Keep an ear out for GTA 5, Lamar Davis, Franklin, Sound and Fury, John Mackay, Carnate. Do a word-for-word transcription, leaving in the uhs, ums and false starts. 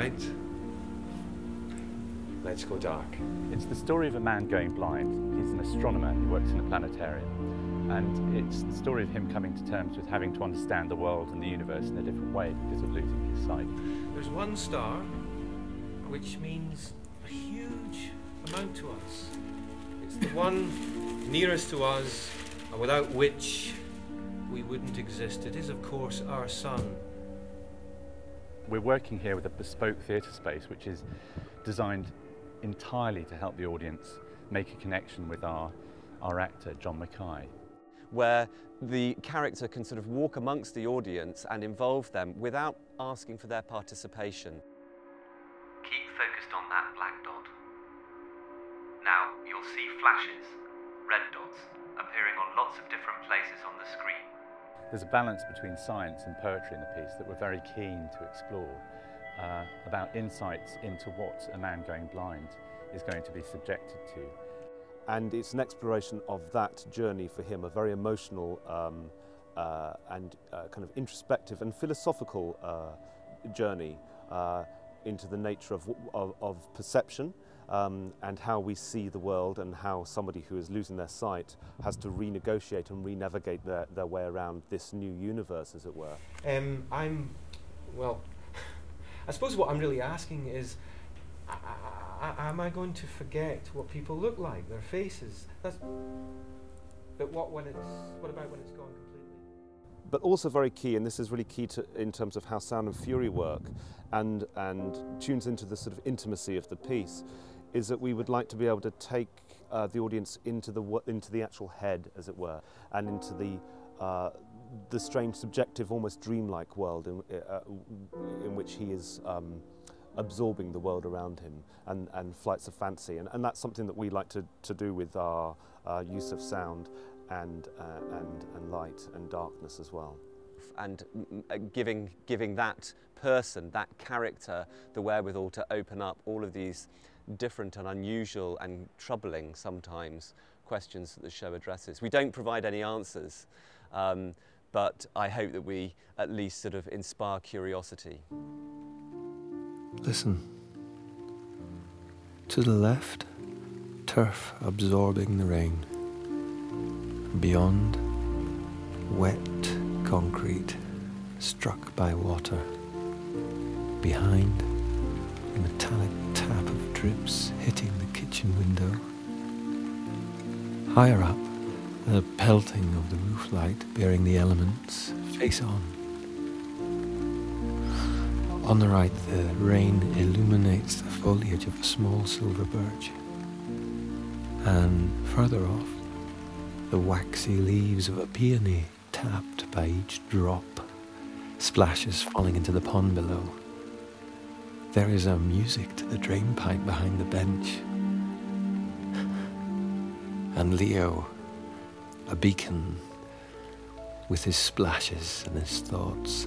right? Let's go dark. It's the story of a man going blind. He's an astronomer who works in a planetarium. And it's the story of him coming to terms with having to understand the world and the universe in a different way because of losing his sight. There's one star, which means a huge amount to us. It's the one nearest to us, and without which we wouldn't exist. It is, of course, our sun. We're working here with a bespoke theatre space, which is designed entirely to help the audience make a connection with our, our actor, John Mackay. Where the character can sort of walk amongst the audience and involve them without asking for their participation. Keep focused on that black dot. Now you'll see flashes, red dots, appearing on lots of different places on the screen. There's a balance between science and poetry in the piece that we're very keen to explore. Uh, about insights into what a man going blind is going to be subjected to. And it's an exploration of that journey for him, a very emotional um, uh, and uh, kind of introspective and philosophical uh, journey uh, into the nature of, of, of perception um, and how we see the world and how somebody who is losing their sight has to renegotiate and renavigate their, their way around this new universe, as it were. Um, I'm, well, I suppose what I'm really asking is, I, I, am I going to forget what people look like, their faces? That's, but what, when it's, what about when it's gone completely? But also very key, and this is really key to, in terms of how Sound and Fury work and, and tunes into the sort of intimacy of the piece, is that we would like to be able to take uh, the audience into the, into the actual head, as it were, and into the uh, the strange, subjective, almost dreamlike world in, uh, in which he is um, absorbing the world around him and, and flights of fancy. And, and that's something that we like to, to do with our uh, use of sound and, uh, and, and light and darkness as well. And giving, giving that person, that character, the wherewithal to open up all of these different and unusual and troubling sometimes questions that the show addresses. We don't provide any answers. Um, But I hope that we at least sort of inspire curiosity. Listen. To the left, turf absorbing the rain. Beyond, wet concrete struck by water. Behind, a metallic tap of drips hitting the kitchen window. Higher up, the pelting of the roof light bearing the elements face on. On the right, the rain illuminates the foliage of a small silver birch. And further off, the waxy leaves of a peony tapped by each drop, splashes falling into the pond below. There is a music to the drainpipe behind the bench. And Leo, a beacon with his splashes and his thoughts.